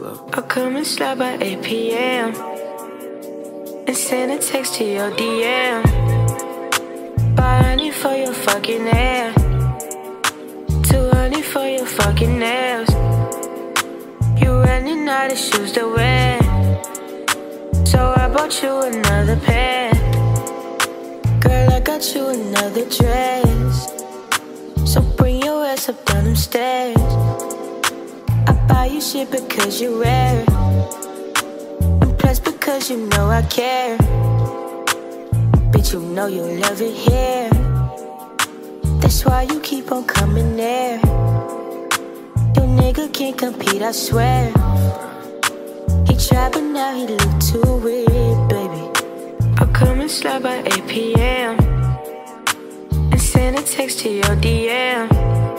Glow. I'll come and slide by 8 p.m. and send a text to your DM. 500 for your fucking hair, 200 for your fucking nails. You running out of shoes to wear, so I bought you another pair. Girl, I got you another dress, so bring your ass up down them stairs. I buy you shit because you're rare, and plus because you know I care. Bitch, you know you love it here, that's why you keep on coming there. Your nigga can't compete, I swear. He tried but now he look too weird, baby. I'll come and slide by 8 p.m. send a text to your DM.